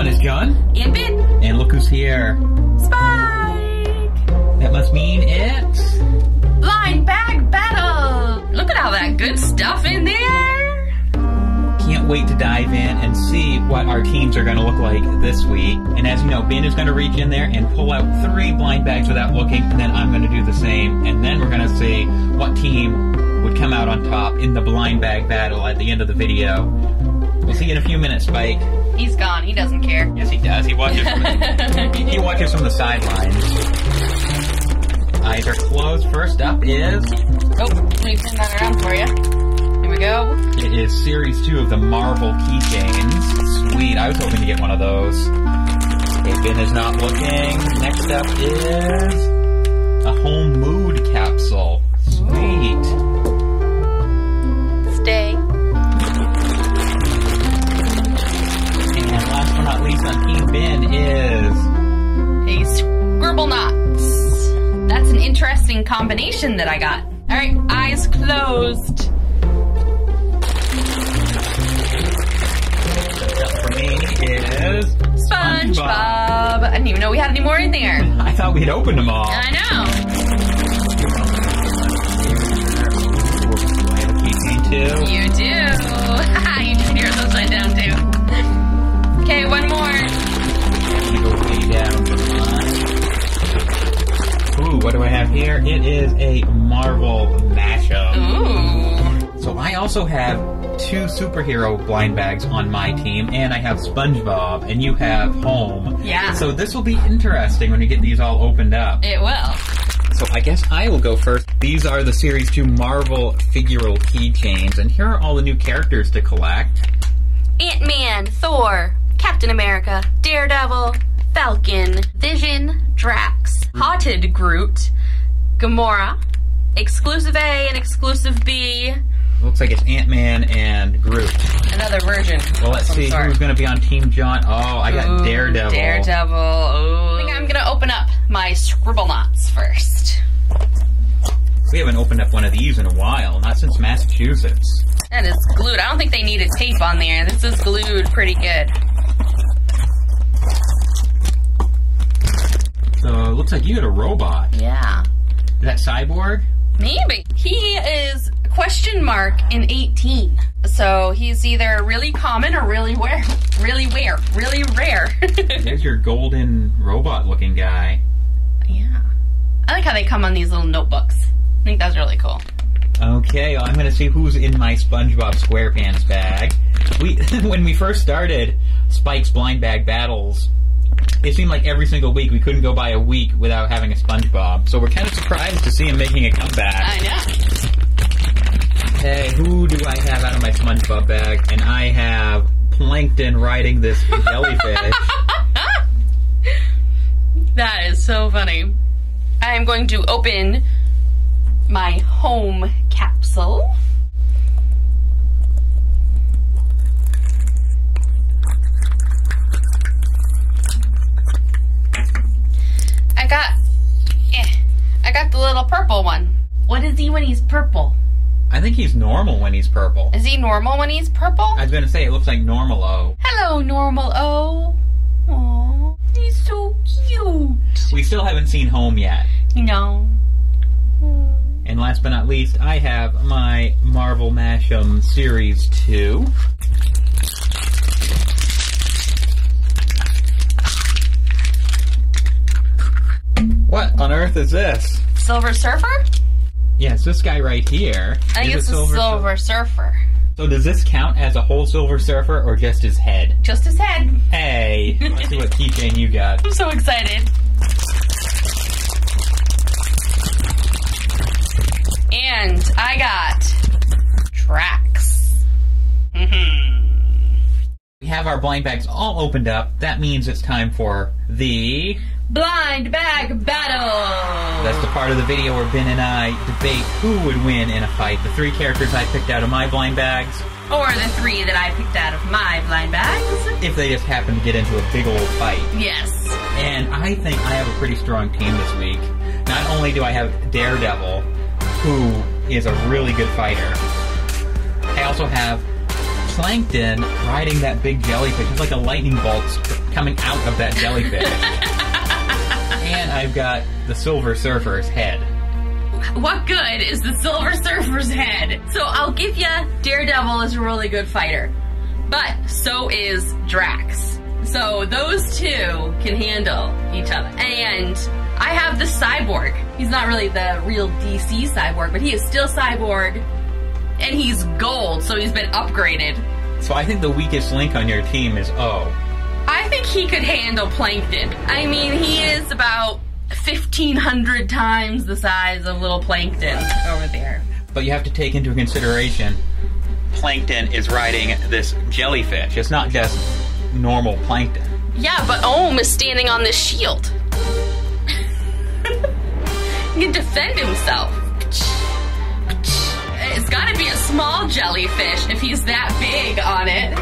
one is, John? Ant-Man. And look who's here. Spike! That must mean it's... blind bag battle! Look at all that good stuff in there! Can't wait to dive in and see what our teams are going to look like this week. And as you know, Ben is going to reach in there and pull out 3 blind bags without looking, and then I'm going to do the same. And then we're going to see what team would come out on top in the blind bag battle at the end of the video. We'll see you in a few minutes, Spike. He's gone. He doesn't care. Yes, he does. He watches from the, he watches from the sidelines. Eyes are closed. First up is... oh, let me turn that around for you. Here we go. It is Series 2 of the Marvel keychains. Sweet. I was hoping to get one of those. Okay, Ben is not looking. Next up is... a Home mood capsule. Sweet. Not least on Team Ben is a Scribble Knots. That's an interesting combination that I got. All right, eyes closed. Up for me is SpongeBob. I didn't even know we had any more in there. I thought we had opened them all. I know. I have a keychain too. You do. You can hear it upside down too. Okay, one more. You go way down the line. Ooh, what do I have here? It is a Marvel mashup. Ooh. So I also have 2 superhero blind bags on my team, and I have SpongeBob, and you have Home. Yeah. So this will be interesting when we get these all opened up. It will. So I guess I will go first. These are the Series 2 Marvel figural keychains, and here are all the new characters to collect. Ant-Man, Thor, Captain America, Daredevil, Falcon, Vision, Drax, Hotted Groot, Gamora, Exclusive A and Exclusive B. Looks like it's Ant-Man and Groot. Another version. Well, let's see who's going to be on Team John. Oh, I got Daredevil. Daredevil. Ooh. I think I'm going to open up my Scribble Knots first. We haven't opened up one of these in a while, not since Massachusetts. That is glued. I don't think they needed tape on there. This is glued pretty good. So, it looks like you had a robot. Yeah. Is that Cyborg? Maybe. He is question mark in 18. So, he's either really common or really rare. There's your golden robot looking guy. Yeah. I like how they come on these little notebooks. I think that's really cool. Okay, well, I'm going to see who's in my SpongeBob SquarePants bag. When we first started Spike's Blind Bag Battles, it seemed like every single week we couldn't go by a week without having a SpongeBob. So we're kind of surprised to see him making a comeback. I know. Hey, who do I have out of my SpongeBob bag? And I have Plankton riding this jellyfish. That is so funny. I am going to open my Home capsule. I got the little purple one. What is he when he's purple? I think he's normal when he's purple. Is he normal when he's purple? I was gonna say it looks like Normal-O. Hello, Normal-O. Aww, he's so cute. We still haven't seen Home yet. No. And last but not least, I have my Marvel Mashem Series 2. What on earth is this? Silver Surfer? Yeah, it's this guy right here. I think it's a Silver Surfer. So does this count as a whole Silver Surfer or just his head? Just his head. Hey, let's see what keychain you got. I'm so excited. And I got Drax. We have our blind bags all opened up. That means it's time for the blind bag battle. That's the part of the video where Ben and I debate who would win in a fight. The 3 characters I picked out of my blind bags. Or the 3 that I picked out of my blind bags. If they just happen to get into a big old fight. Yes. And I think I have a pretty strong team this week. Not only do I have Daredevil, who is a really good fighter. I also have Plankton riding that big jellyfish. It's like a lightning bolt coming out of that jellyfish. And I've got the Silver Surfer's head. What good is the Silver Surfer's head? So I'll give you, Daredevil is a really good fighter, but so is Drax. So those two can handle each other. And I have the Cyborg. He's not really the real DC Cyborg, but he is still Cyborg, and he's gold, so he's been upgraded. So I think the weakest link on your team is O. I think he could handle Plankton. I mean, he is about 1,500 times the size of little Plankton over there. But you have to take into consideration, Plankton is riding this jellyfish. It's not just normal Plankton. Yeah, but Ohm is standing on this shield. He can defend himself. It's gotta be a small jellyfish if he's that big on it.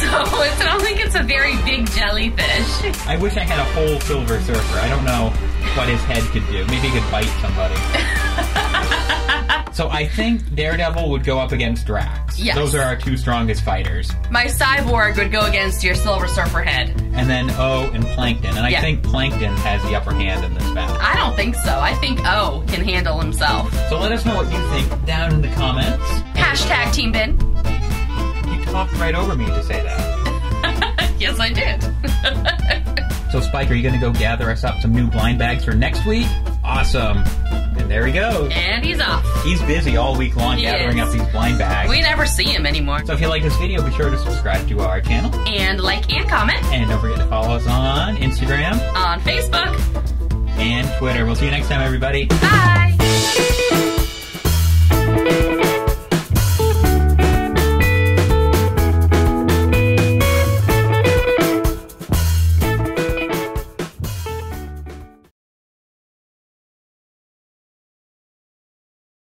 So I don't think it's a very big jellyfish. I wish I had a whole Silver Surfer. I don't know what his head could do. Maybe he could bite somebody. So I think Daredevil would go up against Drax. Yes. Those are our two strongest fighters. My Cyborg would go against your Silver Surfer head. And then O and Plankton. And I think Plankton has the upper hand in this battle. I don't think so. I think O can handle himself. So let us know what you think down in the comments. Hashtag Team Bin. You talked right over me to say that. Yes, I did. So Spike, are you going to go gather us up some new blind bags for next week? Awesome. And there he goes. And he's off. He's busy all week long gathering up these blind bags. We never see him anymore. So if you like this video, be sure to subscribe to our channel. And like and comment. And don't forget to follow us on Instagram. On Facebook. And Twitter. We'll see you next time, everybody. Bye.